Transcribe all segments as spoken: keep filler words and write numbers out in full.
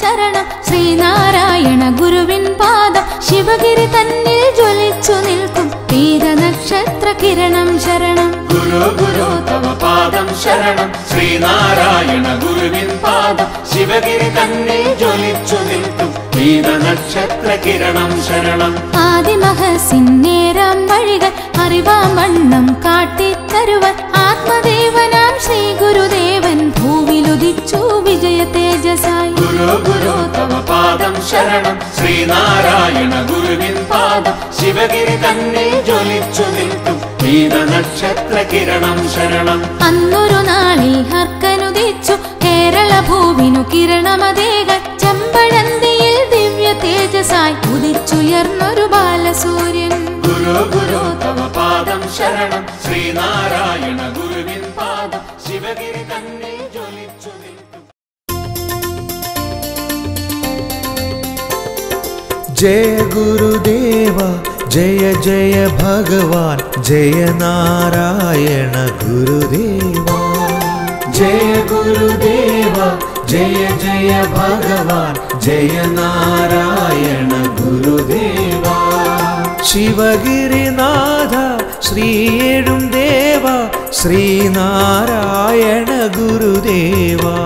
शरण श्रीनारायण गुरुविन पाद शिवगिरि तन्निल ज्वलिच्चु निल्कुम पीद नक्षत्र किरणं शरणं गुरु गुरु तव पादं शरणं श्रीनारायण गुरुविन पाद शिवगिरि तन्निल ज्वलिच्चु निल्कुम पीद नक्षत्र किरणं शरणं आदिमहसिन्नेरं वळिगल அறிவாம் வண்ணம் காட்டித் தருவர் ஆத்மதேவனாம் ஸ்ரீ குருதேவன் பூவிலுதிச்சு விஜய தேஜசாய் குரு குரு தவ பாதம் சரணம் ஸ்ரீ நாராயண குருவின் பாதம் சிவகிரி தன்னில் ஜொலிச்சு நிற்கும் வேத நட்சத்திர கிரணம் சரணம் அன்னொரு நாளில் ஹர்க்கனுதிச்சு கேரள பூவினு கிரணமதேக செம்பழந்தியில் திவ்ய தேஜசாய் உதிச்சுயர்னொரு பாலசூரியன் गुरु गुरु तव पादं शरणं श्रीनारायण गुरुविन पादं शिवगिरि तन्निल ज्वलिच्चु निल्कुम जय गुरुदेवा जय जय भगवान जय नारायण गुरुदेवा जय गुरुदेवा जय जय भगवान जय नारायण गुरुदेवा शिवगिरिनाथ श्री एडुंदेवा श्री नारायण गुरुदेवा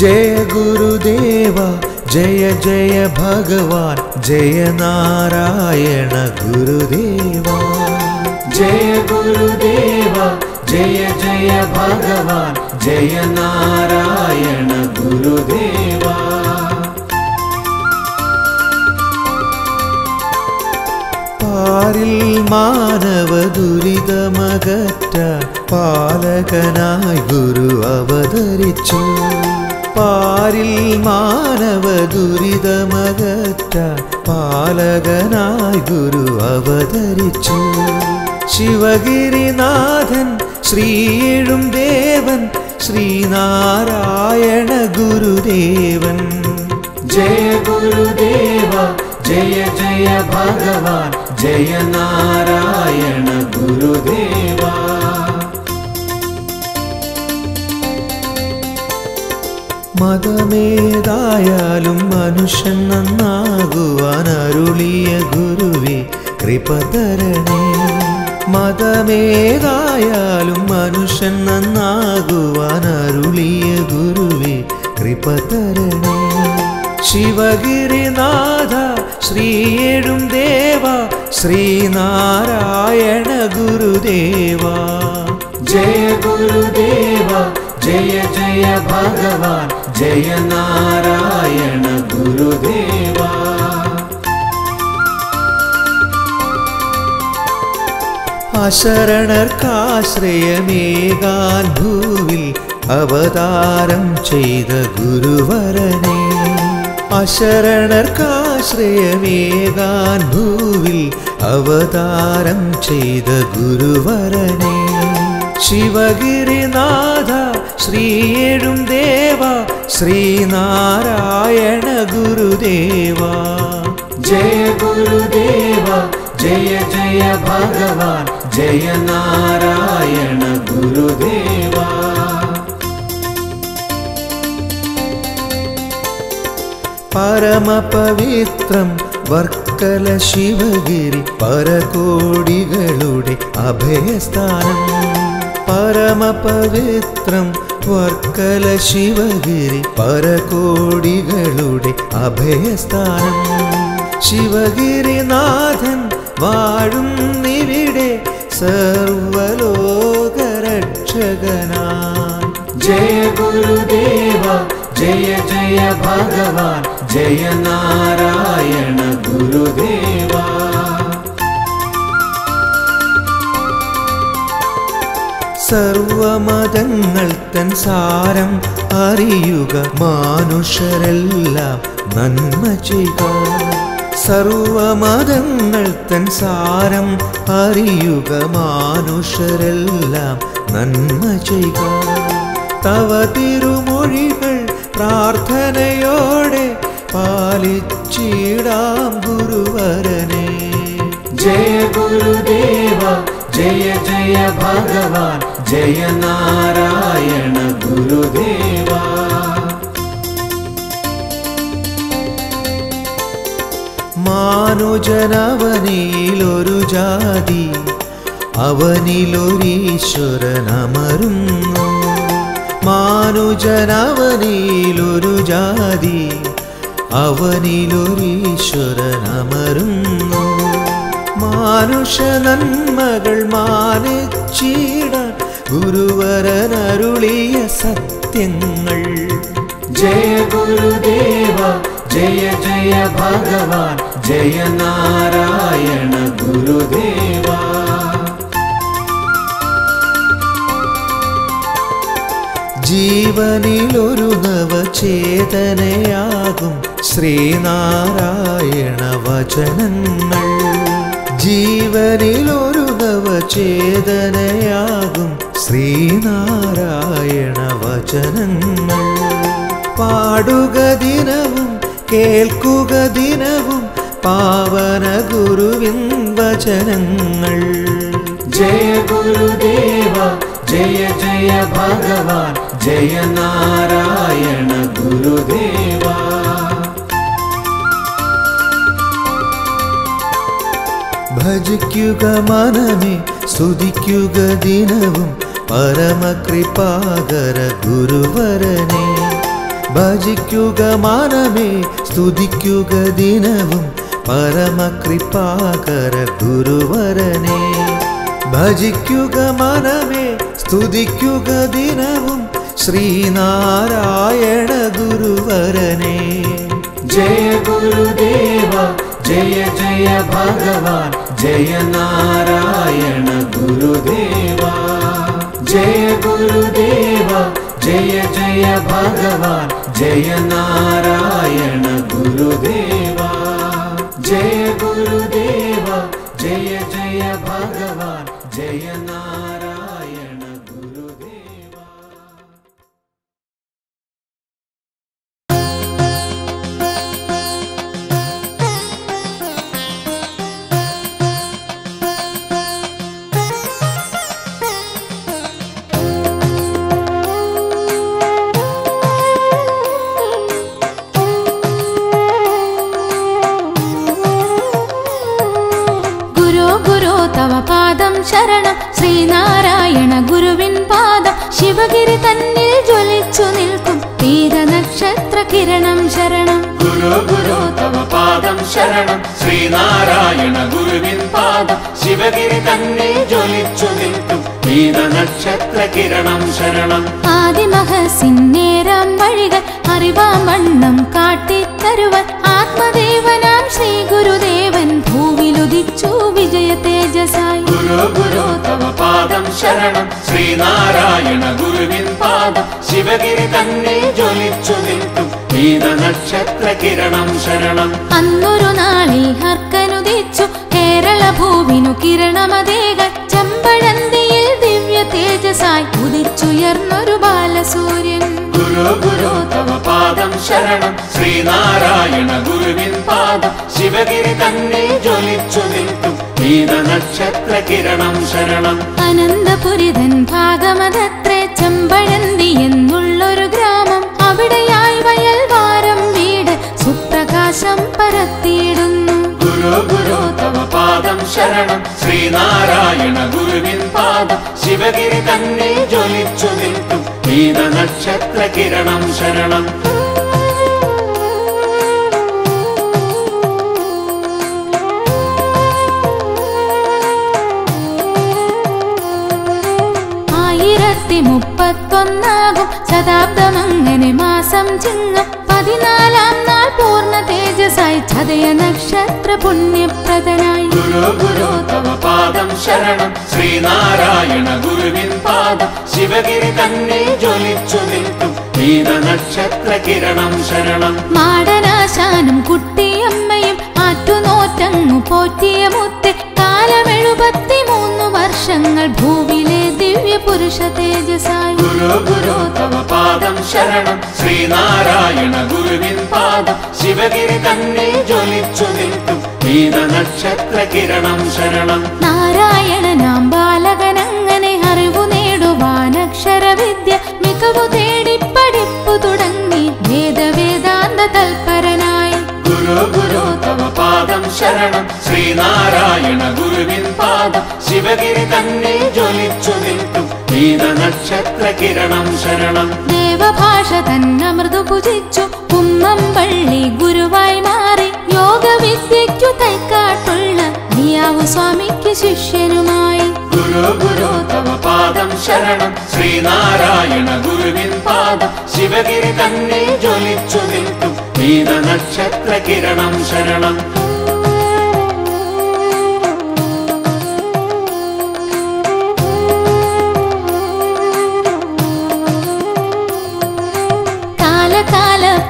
जय गुरुदेवा जय जय भगवान जय नारायण गुरुदेवा जय गुरुदेवा जय जय भगवान जय नारायण गुरुदेवा പാരിൽ മാനവ ദുരിതമകറ്റ പാലകനായി ഗുരു അവതരിച്ചു പാരിൽ മാനവ ദുരിതമകറ്റ പാലകനായി ഗുരു അവതരിച്ചു ശിവഗിരിനാഥൻ ശ്രീയേഴും ദേവൻ ശ്രീനാരായണ ഗുരുദേവൻ ജയ ഗുരുദേവ जय जय भगवान जय नारायण गुरुदेवा മതമേതായാലും മനുഷ്യൻ നന്നാകുവാൻ അരുളിയ ഗുരുവേ കൃപ തരണേ മതമേതായാലും മനുഷ്യൻ നന്നാകുവാൻ അരുളിയ ഗുരുവേ കൃപ തരണേ ശിവഗിരിനാഥ ശ്രീയേഴും ദേവ ശ്രീനാരായണ ഗുരുദേവ ജയ ഗുരുദേവ ജയ ജയ ഭഗവാൻ ജയ നാരായണ ഗുരുദേവ അശരണർക്കാശ്രയമേകാൻ ഭൂവിൽ അവതാരം ചെയ്ത ഗുരുവരനെ അശരണർക്കാശ്രയമേകാൻ ഭൂവിൽ അവതാരം ചെയ്ത ഗുരുവരനെ ശിവഗിരിനാഥ ശ്രീയേഴും ദേവ ശ്രീനാരായണ ഗുരുദേവ ജയ ഗുരുദേവ ജയ ജയ ഭഗവാൻ ജയ നാരായണ ഗുരുദേവ परम पवित्रं वर्कल शिवगिरि परकोडिगलुडे अभयस्थानं परम पवित्रं वर्कल शिवगिरि परकोडिगलुडे अभयस्थानं शिवगिरिनाथन् वाळुन्निविडे सर्वलोकरक्षकना जय गुरुदेवा जय जय भगवान जय नारायण गुरुदेवा സർവമതങ്ങൾ തൻ സാരം അറിയുക മനുഷ്യരെല്ലാം നന്മ ചെയ്യുക സർവമതങ്ങൾ തൻ സാരം അറിയുക മനുഷ്യരെല്ലാം നന്മ ചെയ്യുക തവ തിരുമൊഴികൾ പ്രാർത്ഥനയോടെ പാലിച്ചിടാം ഗുരുവരനെ ജയ ഗുരുദേവ ജയ ജയ ഭഗവാൻ ജയ നാരായണ ഗുരുദേവ മാനുജനവനിലൊരു ജാതി അവനിലൊരീശ്വരനമരുന്നു മാനുജനവനിലൊരു ജാതി അവനിലൊരീശ്വരനമരുന്നു മാനുഷനന്മകൾ മാനിച്ചിടാൻ ഗുരുവരനരുളിയ സത്യങ്ങൾ ജയ ഗുരുദേവ ജയ ജയ ഭഗവാൻ ജയ നാരായണ ഗുരുദേവ ജീവനിലൊരു നവചേതനയാകും ശ്രീനാരായണ വചനങ്ങൾ ജീവനിലൊരു നവചേതനയാകും ശ്രീനാരായണ വചനങ്ങൾ പാടുക ദിനവും കേൾക്കുക ദിനവും പാവന ഗുരുവിൻ വചനങ്ങൾ ജയ ഗുരുദേവ ജയ ജയ ഭഗവാൻ ജയ നാരായണ ഗുരുദേവ ഭജിക്കുക മനമേ സ്തുതിക്കുക ദിനവും പരമകൃപാകര ഗുരുവരനെ ഭജിക്കുക മാനമേ സ്തുതിക്കുക ദിനവും പരമകൃപാകര ഗുരുവരനെ ഭജിക്കുക മാനമേ സ്തുതിക്കുക ദിനവും ശ്രീനാരായണ ഗുരുവരനെ ജയ ഗുരുദേവ ജയ ജയ ഭഗവാൻ ജയ നാരായണ ഗുരുദേവ ജയ ഗുരുദേവ ജയ ജയ ഭഗവാൻ ജയ നാരായണ ഗുരുദേവ ജയ ഗുരുദേവ ജയ ജയ ഭഗവാൻ ജയ നാരായണ ഗുരുദേവ ശരണം ശ്രീനാരായണ ഗുരുവിൻ പാദം ശിവഗിരി തന്നിൽ ജ്വലിച്ചു നിൽക്കും തീരനക്ഷത്ര കിരണം ശരണം ഗുരു ഗുരു തവ പാദം ശരണം ശ്രീനാരായണ ഗുരുവിൻ പാദം ശിവഗിരി തന്നിൽ ജ്വലിച്ചു നിൽക്കും തീരനക്ഷത്ര കിരണം ശരണം ആദിമഹസിന്നേരം വഴികൾ അറിവാം വണ്ണം കാട്ടിത്തരുവൻ ആത്മദേവനാം ശ്രീ ഗുരുദേവൻ ഭൂവിലുദിച്ചു വിജയ തേജസായി ഗുരു ഗുരു തവ പാദം ശരണം ശ്രീനാരായണ ഗുരുവിൻ പാദം ശിവഗിരി തന്നിൽ ജ്വലിച്ചു നിൽക്കും നക്ഷത്ര കിരണം ശരണം അന്നൊരു നാളിൽ ഹർക്കനുദിച്ചു കേരള ഭൂവിനു കിരണമതേകൾ ചെമ്പഴന്തിയിൽ ദിവ്യ തേജസായി ഉദിച്ചുയർന്നൊരു ബാലസൂര്യൻ ഗുരു ഗുരു തവ പാദം ശരണം ശ്രീനാരായണ ഗുരുവിൻ പാദം ശിവഗിരി തന്നിൽ ജ്വലിച്ചു നിൽക്കും നക്ഷത്ര കിരണം ശരണം അനന്തപുരിതൻ ഭാഗമതത്രേ ചെമ്പഴന്തി എന്നുള്ളൊരു ഗ്രാമം അവിടെയായി വയൽ വാരം വീട് സുപ്രകാശം പരത്തിയിടുന്നു ഗുരു ഗുരു തവ പാദം ശരണം ശ്രീനാരായണ ഗുരുവിൻ പാദം ശിവഗിരി തന്നിൽ ജ്വലിച്ചു നിൽക്കും നക്ഷത്ര കിരണം ശരണം മുപ്പത്തൊന്നാകും ശതാബ്ദം അങ്ങനെ മാസം ചിങ്ങം പതിനാലാം നാൾ പൂർണ്ണ തേജസായി ചതയ നക്ഷത്ര പുണ്യപ്രദനായി ഗുരു ഗുരു തവ പാദം ശരണം ശ്രീനാരായണ ഗുരുവിൻ പാദം ശിവഗിരി തന്നിൽ ജ്വലിച്ചു നിൽക്കും നക്ഷത്ര കിരണം ശരണം മാടനാശാനും കുട്ടിയമ്മയും ആറ്റുനോറ്റങ്ങു പോറ്റിയ മുത്തെ കാലം എഴുപത്തിമൂന്ന് വർഷങ്ങൾ ഭൂവിലെ ദിവ്യ പുരുഷ തേജസായി ഗുരു ഗുരു തവ പാദം ശരണം ശ്രീനാരായണ ഗുരുവിൻ പാദം ശിവഗിരി തന്നിൽ ജ്വലിച്ചു നിൽക്കും നക്ഷത്ര കിരണം ശരണം നാരായണനാം ബാലകനങ്ങനെ അറിവു നേടുവാൻ അക്ഷരവിദ്യ മികവു തേടി പഠിപ്പു തുടങ്ങി വേദവേദാന്ത തൽപരനായി ഗുരു ഗുരു തവ പാദം ശരണം शरणं श्रीनारायण गुरुविन पादं शिवगिरि तन्ने ज्वलिंचुनित्तु दीन नक्षत्र किरणं शरणं देवभाष तन्न मृदुभुजिच्चु कुम्मंपल्ली गुरुवायि मारि योग विद्यक्कु तैक्काट्टुल्ल नियावु स्वामिक्कु शिष्यनुमायि गुरु गुरु तव पादं शरणं श्रीनारायण गुरुविन पादं शिवगिरि तन्ने ज्वलिंचुनित्तु दीन नक्षत्र किरणं शरणं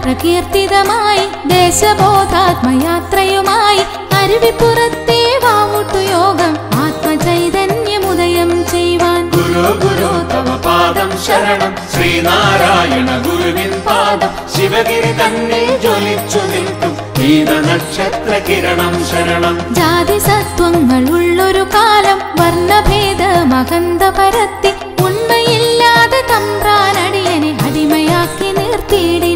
പ്രകീർത്തിതമായി ദേശബോധാത്മയാത്രയുമായി അരുവിപ്പുറത്തെ വാമുട്ടുയോഗം ആത്മചൈതന്യമുദയം ചെയ്യുവാൻ ഗുരു ഗുരു തവ പാദം ശരണം ശ്രീനാരായണ ഗുരുവിൻ പാദം ശിവഗിരി തന്നിൽ ജ്വലിച്ചു നിൽക്കും ദീനനക്ഷത്ര കിരണം ശരണം ജാതി സത്വങ്ങൾ ഉള്ളൊരു കാലം വർണ്ണഭേദ മകന്ത പരത്തി ഉണ്മയില്ലാതെ തമ്പ്രാനടിയനെ അടിമയാക്കി നിർത്തിയിടിന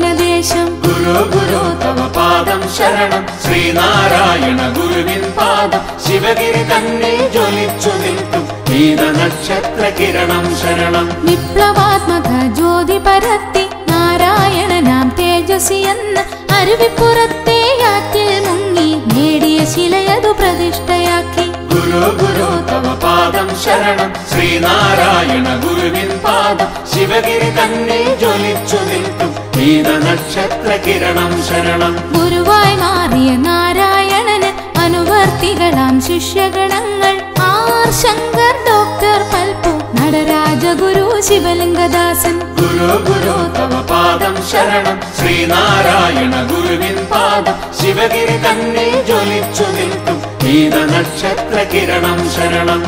गुरु गुरु तव पादं शरणं श्रीनारायण गुरुविन पादं शिवगिरि तन्ने ज्वलिच्चु निल्लु दीन नक्षत्र किरणं शरणं विप्लवात्मक ज्योति परत्ति नारायणनाम तेजसि एन्न अरुविपुरत्ते यात्रिल मुंगि नेडिय शिलयदु प्रतिष्ठयाक्कि गुरु गुरु तव पादं शरणं श्रीनारायण गुरुविन पादं शिवगिरि तन्ने ज्वलिच्चु निल्लु दीन नक्षत्र किरणं शरणं गुरुवायि मारिय नारायणन अनुवर्तिगलाम शिष्यगणंगल आर शंकर डॉक्टर पल्पु नडराज गुरु शिवलिंगदासन गुरु गुरु तव पादं शरणं श्रीनारायण गुरुविन पादं शिवगिरि तन्ने ज्वलिच्चु निल्लु दीन नक्षत्र किरणं शरणं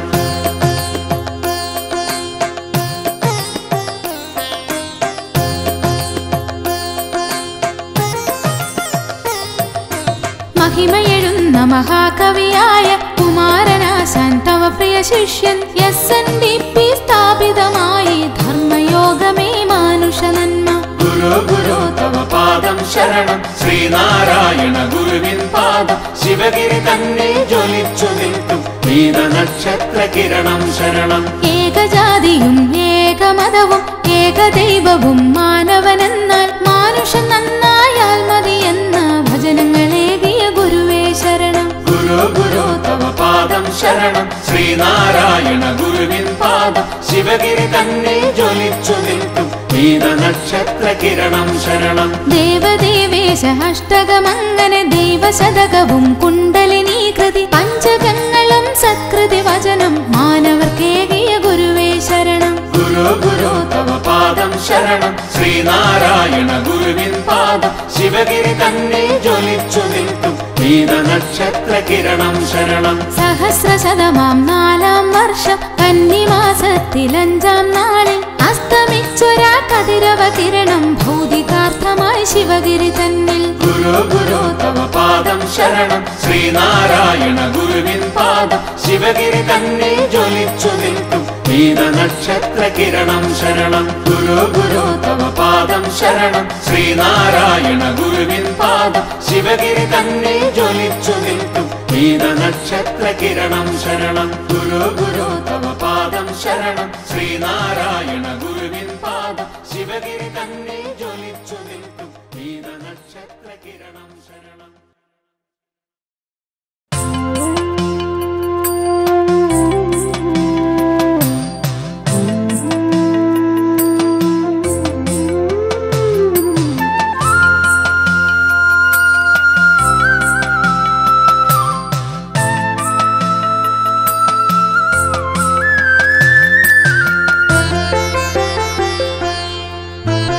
महिमयेഴുന്ന മഹാകവിയായ കുമാരനാശാൻ തവ പ്രിയ ശിഷ്യൻ എസ് എൻ ഡി പി സ്ഥാപിതമായി ധർമ്മയോഗമേ മാനുഷനന്മ ഗുരു ഗുരു തവ പാദം ശരണം ശ്രീനാരായണ ഗുരുവിൻ പാദം ശിവഗിരി തന്നേ ജ്വലിച്ചു നിൽക്കും ദീന നക്ഷത്ര കിരണം ശരണം ഏകജാതിയും ഏകമതവും ഏകദൈവവും മാനവനെന്നാൽ മാനുഷൻ നന്നായാൽ മതിയെന്ന ഭജനങ്ങളേകിയ ഗുരുവേ ശരണം ഗുരു ഗുരു തവ പാദം ശരണം ശ്രീനാരായണ ഗുരുവിൻ പാദം ശിവഗിരി തന്നേ ജ്വലിച്ചു നിൽക്കും ദീന നക്ഷത്ര കിരണം ശരണം ദേവദേവേശ അഷ്ടകമങ്ങനെ ദൈവശതകവും കുണ്ടലിനീകൃതി പഞ്ചകങ്ങളും സത്കൃതി വചനം മാനവർക്കേകിയ ഗുരുവേ ശരണം ഗുരു ഗുരു തവ പാദം ശരണം ശ്രീനാരായണ ഗുരുവിൻ പാദം ശിവഗിരി തന്നേ ജ്വലിച്ചു നിൽക്കും ദീന നക്ഷത്ര കിരണം ശരണം സഹസ്രശതമാം നാലാം വർഷം കന്നിമാസത്തിലഞ്ചാം നാളിൽ അസ്തമിച്ചൊരാ കതിരവകിരണം ഭൗതികാർത്ഥമായി ശിവഗിരി തന്നിൽ ഗുരു ഗുരു തവ പാദം ശരണം ശ്രീനാരായണ ഗുരുവിൻ പാദം ശിവഗിരി തന്നേ ജ്വലിച്ചു നിൽക്കും ദീന നക്ഷത്ര കിരണം ശരണം ഗുരു ഗുരു തവ പാദം ശരണം ശ്രീനാരായണ ഗുരുവിൻ പാദം ശിവഗിരി തന്നേ ജ്വലിച്ചു നിൽക്കും ദീന നക്ഷത്ര കിരണം ശരണം ഗുരു ഗുരു തവ പാദം ശരണം ശ്രീനാരായണ ഗുരുവിൻ പാദം ശിവഗിരി തന്നേ ജ്വലിച്ചു നിൽക്കും ദീന നക്ഷത്ര കിരണം ശരണം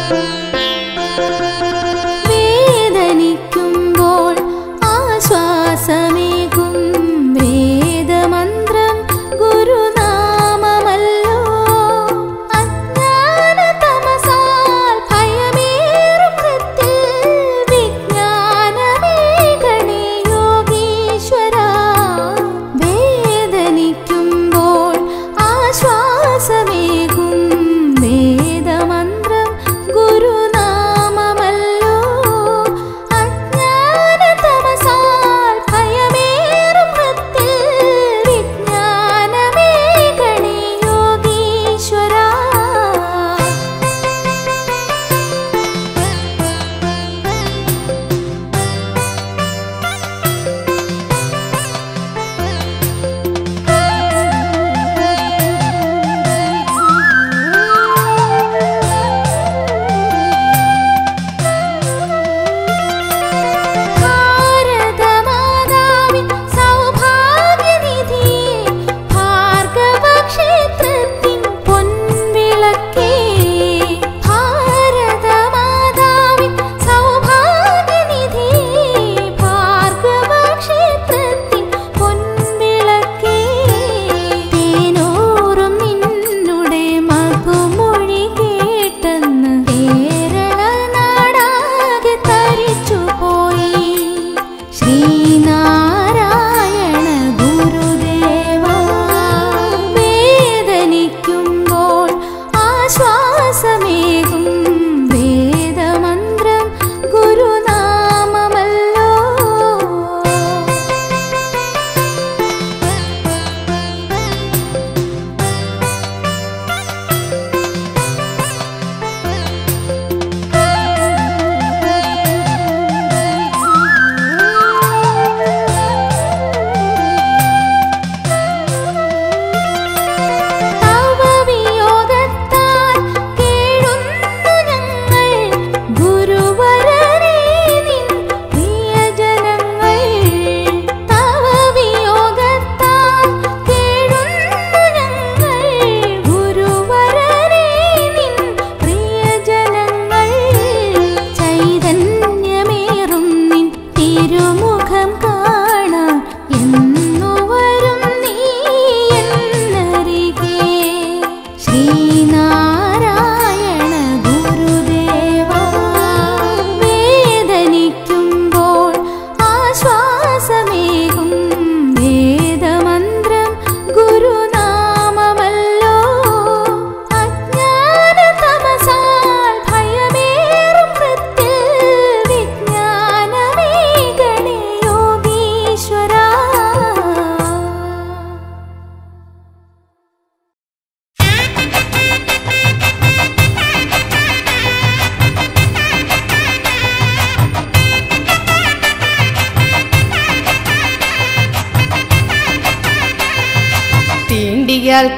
Bye.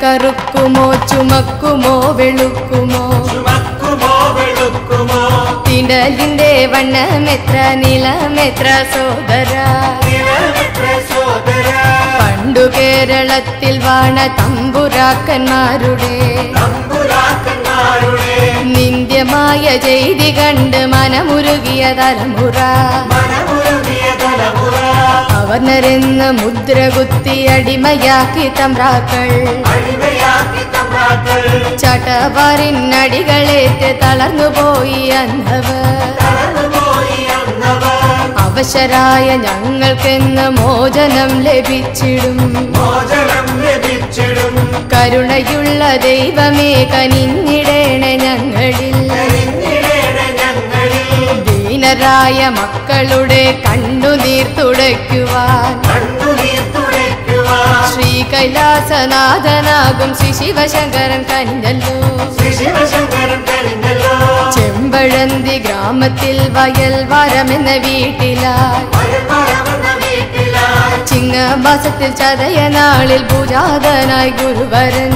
ಕರುಕುಮೋ ಚುಮಕ್ಕುಮೋ ಬೆಳುಕುಮೋ ಚುಮಕ್ಕುಮೋ ಬೆಳುಕುಮೋ ತಿಂಡಲಿಂದೆ ವಣ್ಣ ಮಿತ್ರ ನೀಲ ಮಿತ್ರ ಸೋದರ ನೀಲ ಮಿತ್ರ ಸೋದರ ಪಂಡು കേരളത്തിൽ വാണ തമ്പുരാക്കന്മാരുടെ തമ്പുരാക്കന്മാരുടെ നിന്ദ്യമായ ചെയ്തി കണ്ട് മനമുരുകിയ തലമുറ മനമുരുകിയ തലമുറ അവർനെന്ന മുദ്ര കുത്തി അടിമയാക്കി തമ്രാക്കൾ അടിമയാക്കി തമ്രാക്കൾ ചാട്ടവാരിൻ നടികളേറ്റ് തളർന്നു പോയി അന്ധവർ തളർന്നു പോയി അന്ധവർ അവശരായ ഞങ്ങൾക്കെന്ന മോചനം ലഭിച്ചിടും മോചനം ലഭിച്ചിടും കരുണയുള്ള ദൈവമേ കനിഞ്ഞിടേണേ ഞങ്ങളിൽ ദീനരായ മക്കളുടെ കണ്ണുനീർ തുടയ്ക്കുവാൻ ശ്രീ കൈലാസനാഥനാകും ശ്രീ ശിവശങ്കരൻ കന്നല്ലൂർ ചെമ്പഴന്തി ഗ്രാമത്തിൽ വയൽ വരമെന്ന വീട്ടിലായി ചിങ്ങമാസത്തിൽ ചതയനാളിൽ പൂജാതനായി ഗുരുവരൻ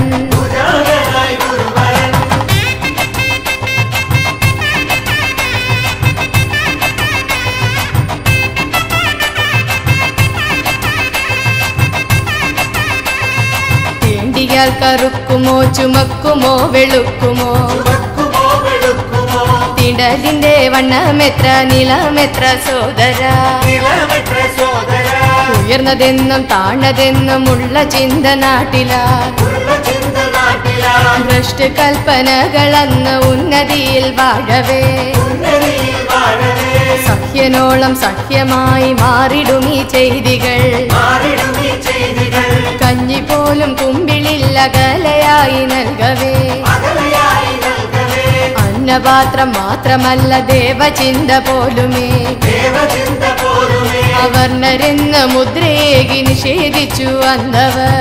ിയാൽ കറുക്കുമോ ചുമക്കുമോ വെളുക്കുമോ തിടലിന്റെ വണ്ണമെത്ര നിലമെത്ര സോദര ഉയർന്നതെന്നും താണതെന്നും ഉള്ള ചിന്ത നാട്ടില ഭ്രഷ്ട് കൽപ്പനകളന്ന് ഉന്നതിയിൽ വാഴവേ സഖ്യനോളം സഖ്യമായി മാറിടും ഈ ചെയ്തികൾ കഞ്ഞി പോലും കുമ്പിളില്ല കലയായി നൽകവേ അന്നപാത്രം മാത്രമല്ല ദേവചിന്ത പോലുമേ അവർണരെന്ന മുദ്രയേകി നിഷേധിച്ചു അന്ധവർ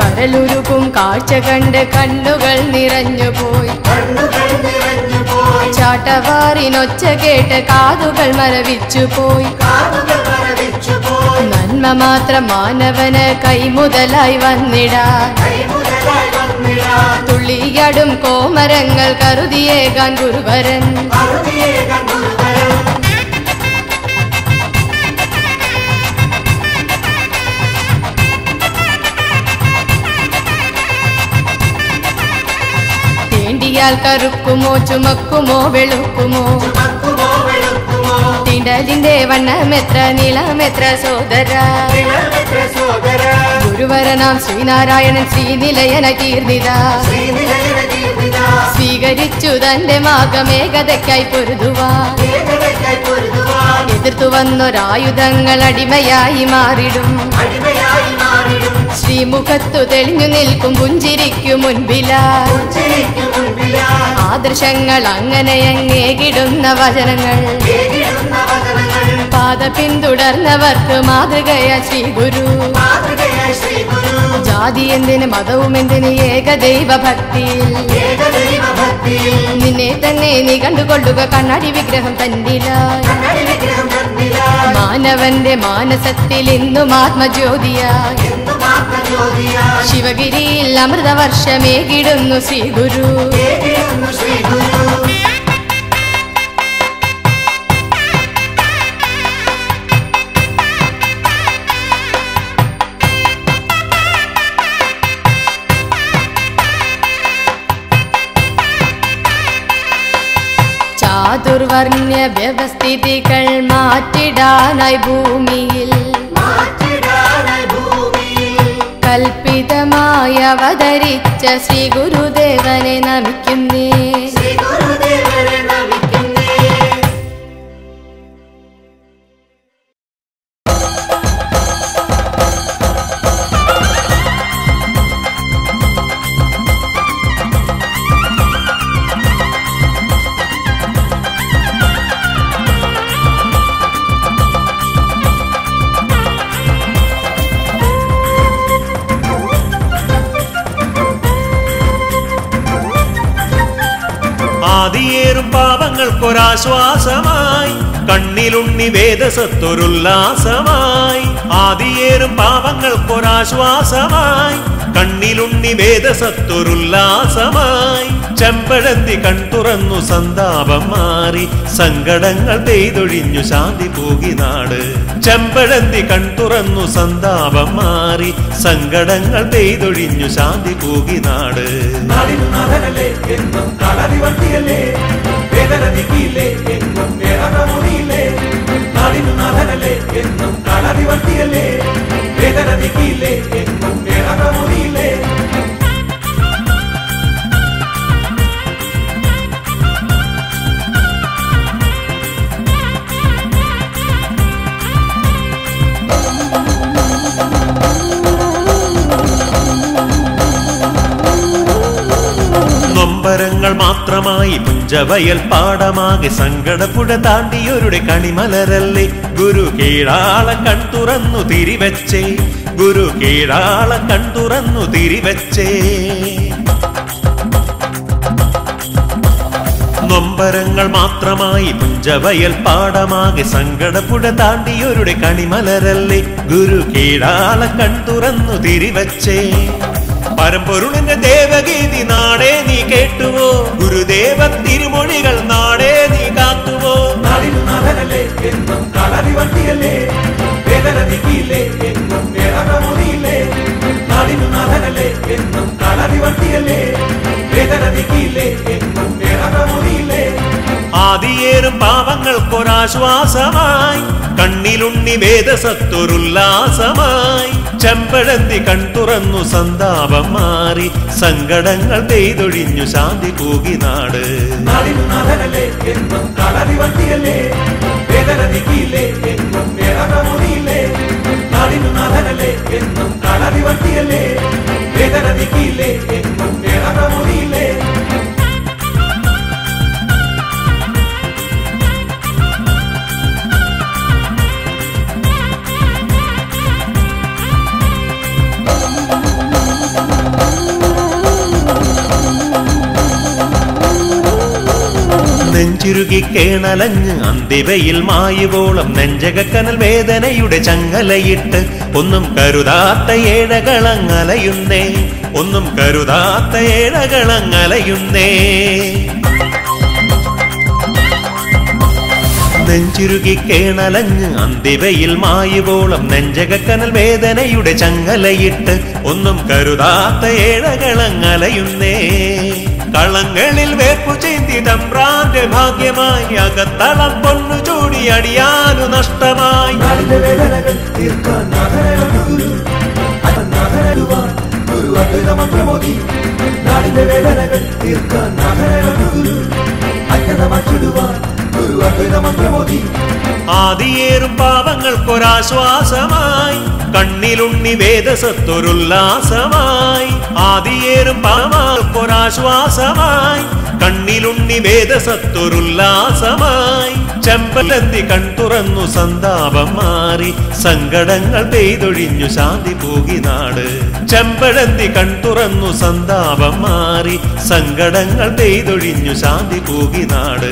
കരലുരുകും കാഴ്ച കണ്ട് കണ്ണുകൾ നിറഞ്ഞുപോയി ചാട്ടവാറിനൊച്ച കേട്ട് കാതുകൾ മരവിച്ചു പോയി നന്മ മാത്രം മാനവന് കൈമുതലായി വന്നിടാൻ തുള്ളിയാടും കോമരങ്ങൾ കരുതിയേകാൻ ഗുരുവരൻ തേണ്ടിയാൽ കറുക്കുമോ ചുമക്കുമോ വെളുക്കുമോ തിടലിന്റെ വണ്ണമെത്ര നിലമെത്ര സോദര ഗുരുവരനാം ശ്രീനാരായണൻ ശ്രീനിലയന കീർണിത സ്വീകരിച്ചു തന്റെ മാർഗം ഏകതയ്ക്കായി പൊരുതുവാ എതിർത്തു വന്നൊരായുധങ്ങൾ അടിമയായി മാറിടും ശ്രീമുഖത്തു തെളിഞ്ഞു നിൽക്കും പുഞ്ചിരിക്കു മുൻപിലാ ആദർശങ്ങൾ അങ്ങനെയങ്ങേകിടുന്ന വചനങ്ങൾ പാത പിന്തുടർന്നവർക്ക് മാതൃകയ ശ്രീ ഗുരു ജാതി എന്തിന് മതവും എന്തിന് ഏകദൈവ ഭക്തിയിൽ നിന്നെ തന്നെ നീ കണ്ടുകൊള്ളുക കണ്ണാടി വിഗ്രഹം തന്നിലായി മാനവന്റെ മാനസത്തിൽ ഇന്നും ആത്മജ്യോതിയായി ശിവഗിരിയിൽ അമൃതവർഷമേകിടുന്നു ശ്രീ ഗുരു ചാതുർവർണ്യ വ്യവസ്ഥിതികൾ മാറ്റിടാനായി ഭൂമിയിൽ കൽപ്പിതമായി അവതരിച്ച ശ്രീ ഗുരുദേവനെ നമിക്കുന്നേ. പാപങ്ങൾക്കൊരാശ്വാസമായി കണ്ണിലുണ്ണി വേദസത്തൊരുല്ലാസമായി ആദിയേറും പാപങ്ങൾക്കൊരാശ്വാസമായി കണ്ണിലുണ്ണി വേദസത്തൊരുല്ലാസമായി ചെമ്പഴന്തി കൺ തുറന്നു സന്താപം മാറി സങ്കടങ്ങൾ പെയ്തൊഴിഞ്ഞു ശാന്തി പൂകി നാട്. ചെമ്പഴന്തി കൺ തുറന്നു സന്താപം മാറി സങ്കടങ്ങൾ പെയ്തൊഴിഞ്ഞു ശാന്തി പൂകി നാട്. മാത്രമായി പുഞ്ചവയൽ പാടമാകെ സങ്കടപ്പുഴ താണ്ടിയൊരുടെ കണിമലരല്ലേ ഗുരു കീഴാള കൺ തുറന്നു തിരിവെച്ചേ, ഗുരു കീഴാള കൺ തുറന്നു തിരിവെച്ചേ. നൊമ്പരങ്ങൾ മാത്രമായി പുഞ്ചവയൽ പാടമാകെ സങ്കടപ്പുഴ താണ്ടിയൊരുടെ കണിമലരല്ലേ ഗുരു കീഴാള കൺ തുറന്നു തിരിവെച്ചേ. പരമ്പൊരുളിന്റെ ദേവഗീതി നാടേ നീ കേട്ടുവോ, ഗുരുദേവ തിരുമൊഴികൾ നാടേ നീ കാത്തുവോ. ആദിയേറും പാപങ്ങൾക്കൊരാശ്വാസമായി കണ്ണിലുണ്ണി വേദസത്തൊരുല്ലാസമായി ചെമ്പഴന്തി കൺ തുറന്നു സന്താപം മാറി സങ്കടങ്ങൾ പെയ്തൊഴിഞ്ഞു ശാന്തി പൂകി നാട്. നെഞ്ചുരുകി കേണലഞ്ഞ് അന്തിവയിൽ മായുവോളം നെഞ്ചകക്കനൽ വേദനയുടെ ചങ്ങലയിട്ട് ഒന്നും കരുതാത്ത ഏഴകളങ്ങലയുന്നേ, ഒന്നും കരുതാത്ത ഏഴകളങ്ങലയുന്നേ. നെഞ്ചുരുകി കേണലഞ്ഞ് അന്തിവയിൽ മായുവോളം നെഞ്ചകക്കനൽ വേദനയുടെ ചങ്ങലയിട്ട് ഒന്നും കരുതാത്ത ഏഴകളങ്ങലയുന്നേ. കളങ്ങളിൽ വേപ്പു ചെയ്തി തമ്പ്രാന്റെ ഭാഗ്യമായി അകത്തളം പൊന്നു ചൂടി അടിയാനു നഷ്ടമായി. ആദിയേറും പാപങ്ങൾക്കൊരാശ്വാസമായി കണ്ണിലുണ്ണി വേദസത്തൊരുല്ലാസമായി ആദിയേറും പാപങ്ങൾക്കൊരാശ്വാസമായി കണ്ണിലുണ്ണി വേദസത്തൊരുല്ലാസമായി ചെമ്പലന്തി കൺ തുറന്നു സന്താപം മാറി സങ്കടങ്ങൾ പെയ്തൊഴിഞ്ഞു ശാന്തി പൂകി നാട്. ചെമ്പഴന്തി കൺ തുറന്നു സന്താപം മാറി സങ്കടങ്ങൾ പെയ്തൊഴിഞ്ഞു ശാന്തി പൂകി നാട്.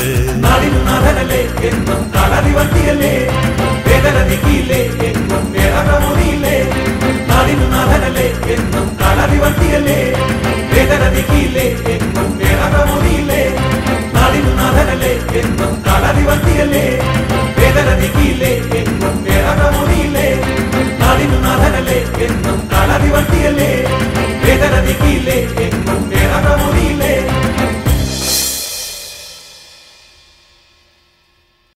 േ